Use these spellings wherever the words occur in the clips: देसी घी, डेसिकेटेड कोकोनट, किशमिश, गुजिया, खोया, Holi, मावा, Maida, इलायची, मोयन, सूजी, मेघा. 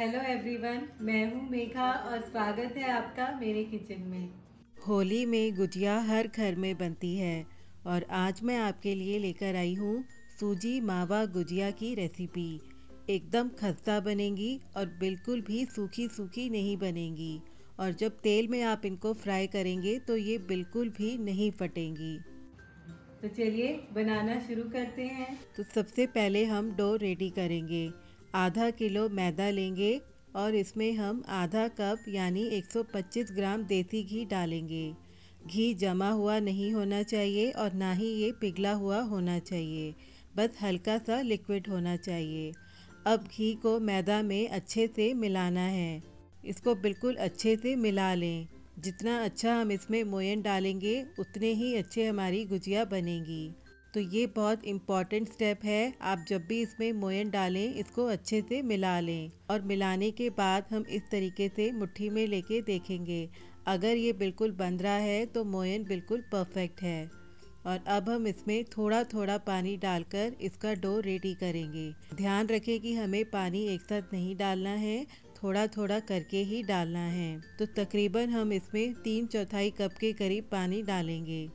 Hello everyone, मैं हूँ मेघा और स्वागत है आपका मेरे किचन में। होली में गुजिया हर घर में बनती है और आज मैं आपके लिए लेकर आई हूँ सूजी मावा गुजिया की रेसिपी। एकदम खस्ता बनेंगी और बिल्कुल भी सूखी सूखी नहीं बनेंगी, और जब तेल में आप इनको फ्राई करेंगे तो ये बिल्कुल भी नहीं फटेंगी। तो चलिए बनाना शुरू करते हैं। तो सबसे पहले हम डो रेडी करेंगे। आधा किलो मैदा लेंगे और इसमें हम आधा कप यानी 125 ग्राम देसी घी डालेंगे। घी जमा हुआ नहीं होना चाहिए और ना ही ये पिघला हुआ होना चाहिए, बस हल्का सा लिक्विड होना चाहिए। अब घी को मैदा में अच्छे से मिलाना है। इसको बिल्कुल अच्छे से मिला लें। जितना अच्छा हम इसमें मोयन डालेंगे उतने ही अच्छे हमारी गुजिया बनेगी। तो ये बहुत इम्पॉर्टेंट स्टेप है। आप जब भी इसमें मोयन डालें इसको अच्छे से मिला लें, और मिलाने के बाद हम इस तरीके से मुट्ठी में लेके देखेंगे। अगर ये बिल्कुल बन रहा है तो मोयन बिल्कुल परफेक्ट है। और अब हम इसमें थोड़ा थोड़ा पानी डालकर इसका डो रेडी करेंगे। ध्यान रखें कि हमें पानी एक साथ नहीं डालना है, थोड़ा थोड़ा करके ही डालना है। तो तकरीबन हम इसमें 3/4 कप के करीब पानी डालेंगे।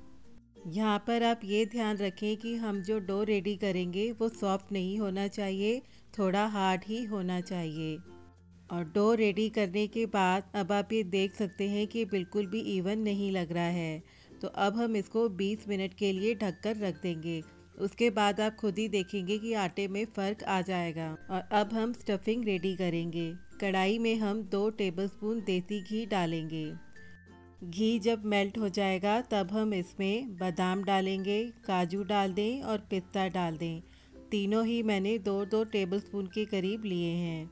यहाँ पर आप ये ध्यान रखें कि हम जो डो रेडी करेंगे वो सॉफ्ट नहीं होना चाहिए, थोड़ा हार्ड ही होना चाहिए। और डो रेडी करने के बाद अब आप ये देख सकते हैं कि बिल्कुल भी इवन नहीं लग रहा है। तो अब हम इसको 20 मिनट के लिए ढककर रख देंगे। उसके बाद आप खुद ही देखेंगे कि आटे में फ़र्क आ जाएगा। और अब हम स्टफिंग रेडी करेंगे। कढ़ाई में हम 2 टेबलस्पून देसी घी डालेंगे। घी जब मेल्ट हो जाएगा तब हम इसमें बादाम डालेंगे, काजू डाल दें और पिस्ता डाल दें। तीनों ही मैंने 2-2 टेबलस्पून के करीब लिए हैं।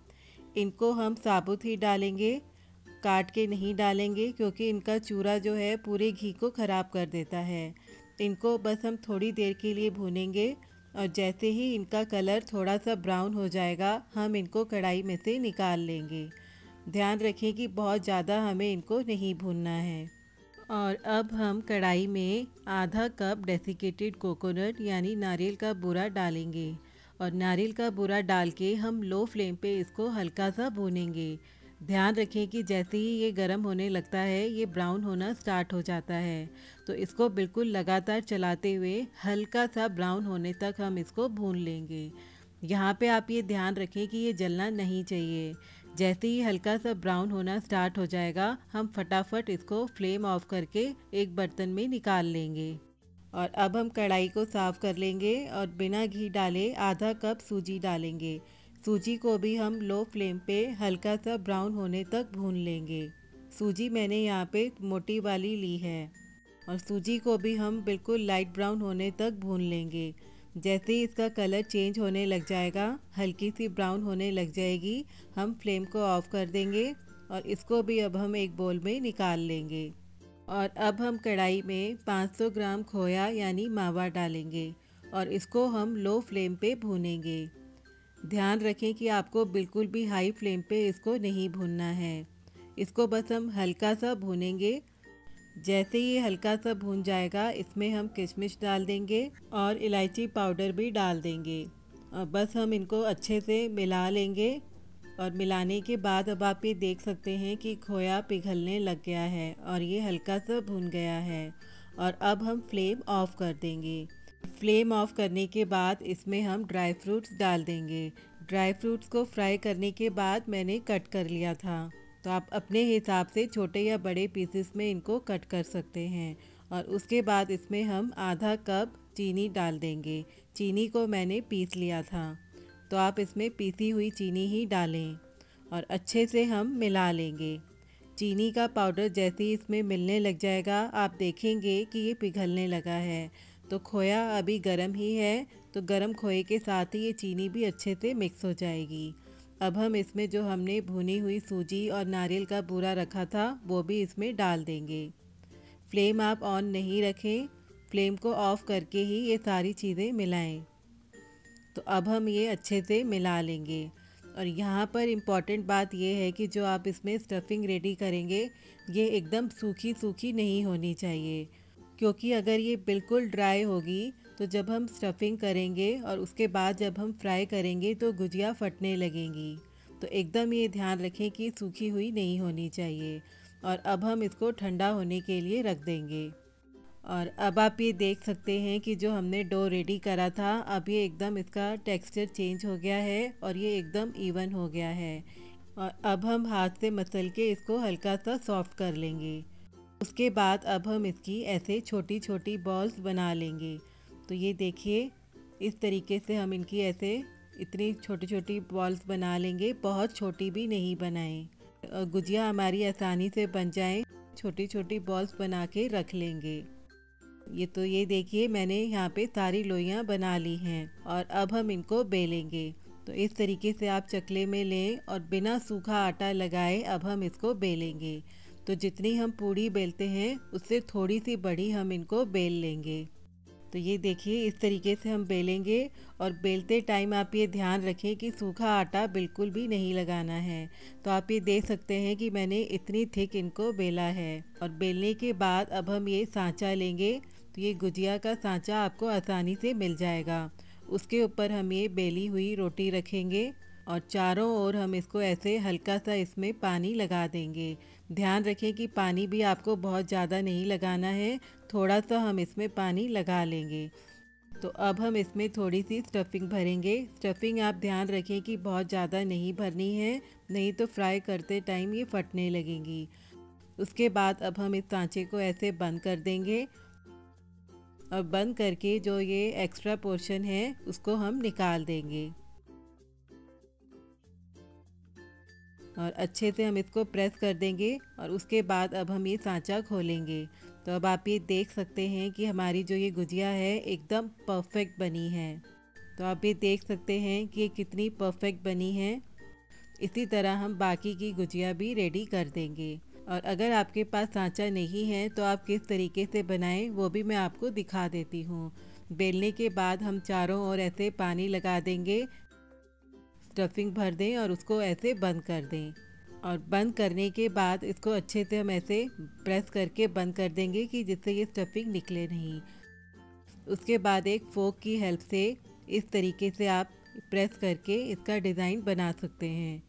इनको हम साबुत ही डालेंगे, काट के नहीं डालेंगे क्योंकि इनका चूरा जो है पूरे घी को ख़राब कर देता है। इनको बस हम थोड़ी देर के लिए भूनेंगे और जैसे ही इनका कलर थोड़ा सा ब्राउन हो जाएगा हम इनको कढ़ाई में से निकाल लेंगे। ध्यान रखें कि बहुत ज़्यादा हमें इनको नहीं भूनना है। और अब हम कढ़ाई में आधा कप डेसिकेटेड कोकोनट यानी नारियल का बूरा डालेंगे, और नारियल का बूरा डाल के हम लो फ्लेम पे इसको हल्का सा भूनेंगे। ध्यान रखें कि जैसे ही ये गर्म होने लगता है ये ब्राउन होना स्टार्ट हो जाता है। तो इसको बिल्कुल लगातार चलाते हुए हल्का सा ब्राउन होने तक हम इसको भून लेंगे। यहाँ पे आप ये ध्यान रखें कि ये जलना नहीं चाहिए। जैसे ही हल्का सा ब्राउन होना स्टार्ट हो जाएगा हम फटाफट इसको फ्लेम ऑफ करके एक बर्तन में निकाल लेंगे। और अब हम कढ़ाई को साफ़ कर लेंगे और बिना घी डाले आधा कप सूजी डालेंगे। सूजी को भी हम लो फ्लेम पे हल्का सा ब्राउन होने तक भून लेंगे। सूजी मैंने यहाँ पे मोटी वाली ली है, और सूजी को भी हम बिल्कुल लाइट ब्राउन होने तक भून लेंगे। जैसे ही इसका कलर चेंज होने लग जाएगा, हल्की सी ब्राउन होने लग जाएगी, हम फ्लेम को ऑफ कर देंगे और इसको भी अब हम एक बोल में निकाल लेंगे। और अब हम कढ़ाई में 500 ग्राम खोया यानी मावा डालेंगे और इसको हम लो फ्लेम पे भूनेंगे। ध्यान रखें कि आपको बिल्कुल भी हाई फ्लेम पे इसको नहीं भूनना है। इसको बस हम हल्का सा भूनेंगे। जैसे ये हल्का सा भून जाएगा इसमें हम किशमिश डाल देंगे और इलायची पाउडर भी डाल देंगे, और बस हम इनको अच्छे से मिला लेंगे। और मिलाने के बाद अब आप ये देख सकते हैं कि खोया पिघलने लग गया है और ये हल्का सा भुन गया है। और अब हम फ्लेम ऑफ कर देंगे। फ्लेम ऑफ करने के बाद इसमें हम ड्राई फ्रूट्स डाल देंगे। ड्राई फ्रूट्स को फ्राई करने के बाद मैंने कट कर लिया था, तो आप अपने हिसाब से छोटे या बड़े पीसेस में इनको कट कर सकते हैं। और उसके बाद इसमें हम आधा कप चीनी डाल देंगे। चीनी को मैंने पीस लिया था, तो आप इसमें पीसी हुई चीनी ही डालें और अच्छे से हम मिला लेंगे। चीनी का पाउडर जैसे ही इसमें मिलने लग जाएगा आप देखेंगे कि ये पिघलने लगा है। तो खोया अभी गर्म ही है, तो गर्म खोए के साथ ही ये चीनी भी अच्छे से मिक्स हो जाएगी। अब हम इसमें जो हमने भुनी हुई सूजी और नारियल का बूरा रखा था वो भी इसमें डाल देंगे। फ्लेम आप ऑन नहीं रखें, फ्लेम को ऑफ करके ही ये सारी चीज़ें मिलाएं। तो अब हम ये अच्छे से मिला लेंगे। और यहाँ पर इम्पॉर्टेंट बात यह है कि जो आप इसमें स्टफिंग रेडी करेंगे ये एकदम सूखी सूखी नहीं होनी चाहिए, क्योंकि अगर ये बिल्कुल ड्राई होगी तो जब हम स्टफिंग करेंगे और उसके बाद जब हम फ्राई करेंगे तो गुजिया फटने लगेंगी। तो एकदम ये ध्यान रखें कि सूखी हुई नहीं होनी चाहिए। और अब हम इसको ठंडा होने के लिए रख देंगे। और अब आप ये देख सकते हैं कि जो हमने डो रेडी करा था, अब ये एकदम इसका टेक्सचर चेंज हो गया है और ये एकदम इवन हो गया है। और अब हम हाथ से मसल के इसको हल्का सा सॉफ्ट कर लेंगे। उसके बाद अब हम इसकी ऐसे छोटी छोटी बॉल्स बना लेंगे। तो ये देखिए, इस तरीके से हम इनकी ऐसे इतनी छोटी छोटी बॉल्स बना लेंगे। बहुत छोटी भी नहीं बनाएं और गुजिया हमारी आसानी से बन जाए, छोटी छोटी बॉल्स बना के रख लेंगे। ये देखिए, मैंने यहाँ पे सारी लोइयाँ बना ली हैं और अब हम इनको बेलेंगे। तो इस तरीके से आप चकले में लें और बिना सूखा आटा लगाए अब हम इसको बेलेंगे। तो जितनी हम पूड़ी बेलते हैं उससे थोड़ी सी बड़ी हम इनको बेल लेंगे। तो ये देखिए, इस तरीके से हम बेलेंगे। और बेलते टाइम आप ये ध्यान रखें कि सूखा आटा बिल्कुल भी नहीं लगाना है। तो आप ये देख सकते हैं कि मैंने इतनी थिक इनको बेला है। और बेलने के बाद अब हम ये सांचा लेंगे। तो ये गुजिया का सांचा आपको आसानी से मिल जाएगा। उसके ऊपर हम ये बेली हुई रोटी रखेंगे और चारों ओर हम इसको ऐसे हल्का सा इसमें पानी लगा देंगे। ध्यान रखें कि पानी भी आपको बहुत ज़्यादा नहीं लगाना है, थोड़ा सा हम इसमें पानी लगा लेंगे। तो अब हम इसमें थोड़ी सी स्टफिंग भरेंगे। स्टफिंग आप ध्यान रखें कि बहुत ज़्यादा नहीं भरनी है, नहीं तो फ्राई करते टाइम ये फटने लगेंगी। उसके बाद अब हम इस सांचे को ऐसे बंद कर देंगे और बंद करके जो ये एक्स्ट्रा पोर्शन है उसको हम निकाल देंगे। और अच्छे से हम इसको प्रेस कर देंगे। और उसके बाद अब हम ये सांचा खोलेंगे। तो अब आप ये देख सकते हैं कि हमारी जो ये गुजिया है एकदम परफेक्ट बनी है। तो आप ये देख सकते हैं कि ये कितनी परफेक्ट बनी है। इसी तरह हम बाकी की गुजिया भी रेडी कर देंगे। और अगर आपके पास सांचा नहीं है तो आप किस तरीके से बनाएं वो भी मैं आपको दिखा देती हूँ। बेलने के बाद हम चारों ओर ऐसे पानी लगा देंगे, स्टफिंग भर दें और उसको ऐसे बंद कर दें। और बंद करने के बाद इसको अच्छे से हम ऐसे प्रेस करके बंद कर देंगे कि जिससे ये स्टफिंग निकले नहीं। उसके बाद एक फोक की हेल्प से इस तरीके से आप प्रेस करके इसका डिज़ाइन बना सकते हैं।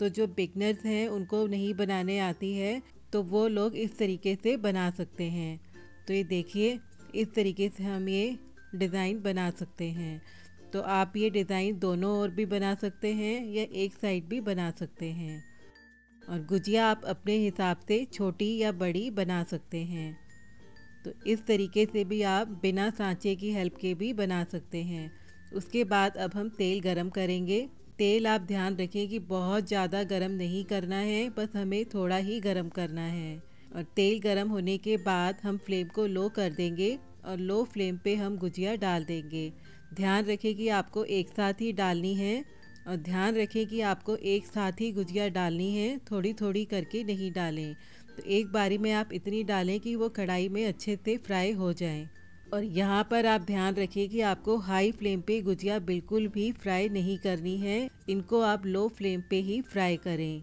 तो जो बिगनर्स हैं, उनको नहीं बनाने आती है, तो वो लोग इस तरीके से बना सकते हैं। तो ये देखिए, इस तरीके से हम ये डिज़ाइन बना सकते हैं। तो आप ये डिज़ाइन दोनों ओर भी बना सकते हैं या एक साइड भी बना सकते हैं। और गुजिया आप अपने हिसाब से छोटी या बड़ी बना सकते हैं। तो इस तरीके से भी आप बिना सांचे की हेल्प के भी बना सकते हैं। उसके बाद अब हम तेल गरम करेंगे। तेल आप ध्यान रखें कि बहुत ज़्यादा गरम नहीं करना है, बस हमें थोड़ा ही गरम करना है। और तेल गरम होने के बाद हम फ्लेम को लो कर देंगे और लो फ्लेम पे हम गुजिया डाल देंगे। ध्यान रखें कि आपको एक साथ ही डालनी है और ध्यान रखें कि आपको एक साथ ही गुजिया डालनी है, थोड़ी थोड़ी करके नहीं डालें। तो एक बारी में आप इतनी डालें कि वो कढ़ाई में अच्छे से फ्राई हो जाएँ। और यहाँ पर आप ध्यान रखिए कि आपको हाई फ्लेम पे गुजिया बिल्कुल भी फ्राई नहीं करनी है, इनको आप लो फ्लेम पे ही फ्राई करें।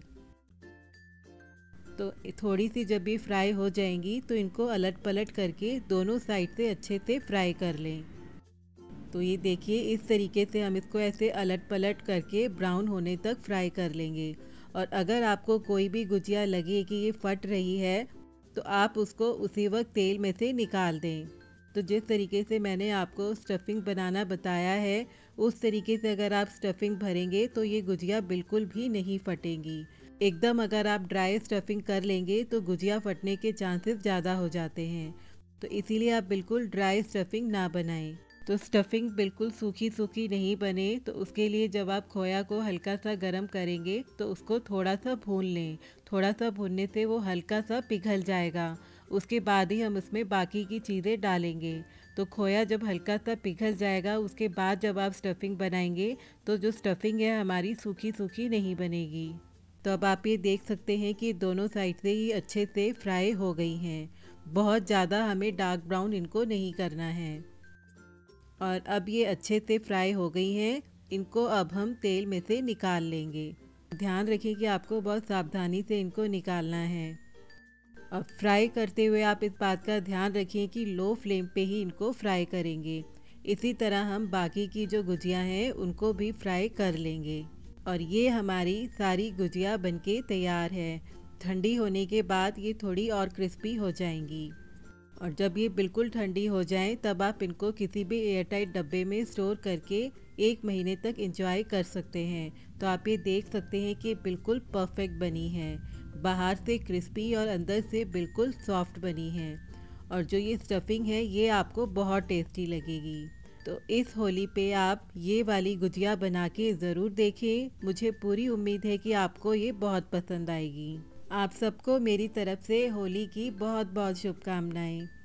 तो थोड़ी सी जब भी फ्राई हो जाएंगी तो इनको अलट पलट करके दोनों साइड से अच्छे से फ्राई कर लें। तो ये देखिए, इस तरीके से हम इसको ऐसे अलट पलट करके ब्राउन होने तक फ्राई कर लेंगे। और अगर आपको कोई भी गुजिया लगे कि ये फट रही है तो आप उसको उसी वक्त तेल में से निकाल दें। तो जिस तरीके से मैंने आपको स्टफिंग बनाना बताया है, उस तरीके से अगर आप स्टफिंग भरेंगे तो ये गुजिया बिल्कुल भी नहीं फटेंगी। एकदम अगर आप ड्राई स्टफिंग कर लेंगे तो गुजिया फटने के चांसेस ज़्यादा हो जाते हैं। तो इसीलिए आप बिल्कुल ड्राई स्टफिंग ना बनाएं। तो स्टफिंग बिल्कुल सूखी सूखी नहीं बने, तो उसके लिए जब आप खोया को हल्का सा गर्म करेंगे तो उसको थोड़ा सा भून लें। थोड़ा सा भूनने से वो हल्का सा पिघल जाएगा। उसके बाद ही हम उसमें बाकी की चीज़ें डालेंगे। तो खोया जब हल्का सा पिघल जाएगा, उसके बाद जब आप स्टफिंग बनाएंगे तो जो स्टफिंग है हमारी सूखी सूखी नहीं बनेगी। तो अब आप ये देख सकते हैं कि दोनों साइड से ही अच्छे से फ्राई हो गई हैं। बहुत ज़्यादा हमें डार्क ब्राउन इनको नहीं करना है। और अब ये अच्छे से फ्राई हो गई हैं, इनको अब हम तेल में से निकाल लेंगे। ध्यान रखिए कि आपको बहुत सावधानी से इनको निकालना है। और फ्राई करते हुए आप इस बात का ध्यान रखिए कि लो फ्लेम पे ही इनको फ्राई करेंगे। इसी तरह हम बाकी की जो गुजिया हैं उनको भी फ्राई कर लेंगे। और ये हमारी सारी गुजिया बनके तैयार है। ठंडी होने के बाद ये थोड़ी और क्रिस्पी हो जाएंगी और जब ये बिल्कुल ठंडी हो जाएं तब आप इनको किसी भी एयरटाइट डब्बे में स्टोर करके 1 महीने तक एंजॉय कर सकते हैं। तो आप ये देख सकते हैं कि बिल्कुल परफेक्ट बनी है, बाहर से क्रिस्पी और अंदर से बिल्कुल सॉफ्ट बनी है। और जो ये स्टफिंग है ये आपको बहुत टेस्टी लगेगी। तो इस होली पे आप ये वाली गुजिया बना के ज़रूर देखें। मुझे पूरी उम्मीद है कि आपको ये बहुत पसंद आएगी। आप सबको मेरी तरफ से होली की बहुत बहुत शुभकामनाएं।